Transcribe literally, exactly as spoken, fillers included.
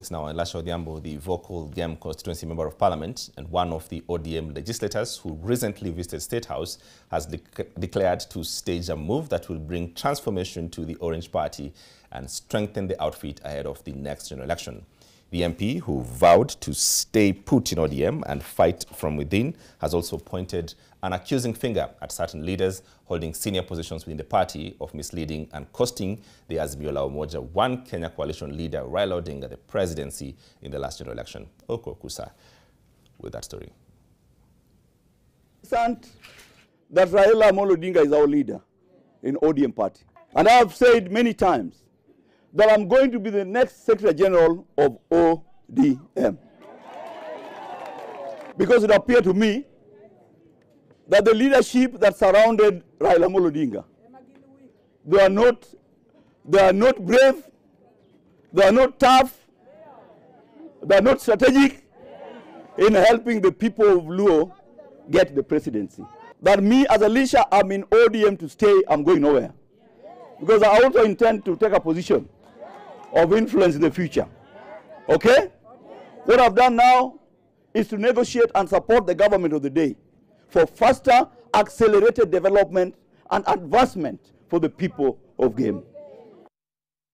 It's now Elisha Odhiambo, the vocal Gem Constituency Member of Parliament and one of the O D M legislators who recently visited State House, has de declared to stage a move that will bring transformation to the Orange Party and strengthen the outfit ahead of the next general election. The M P, who vowed to stay put in O D M and fight from within, has also pointed an accusing finger at certain leaders holding senior positions within the party of misleading and costing the Azimio La Umoja One Kenya coalition leader Raila Odinga the presidency in the last general election. Oko Okusa with that story. That Raila Amolo Odinga is our leader in O D M party. And I have said many times that I'm going to be the next Secretary General of O D M. Because it appeared to me that the leadership that surrounded Raila Amolo Odinga, they are not, they are not brave, they are not tough, they are not strategic in helping the people of Luo get the presidency. That me as Elisha, I'm in O D M to stay, I'm going nowhere. Because I also intend to take a position of influence in the future. Okay? What I've done now is to negotiate and support the government of the day for faster, accelerated development and advancement for the people of Gem.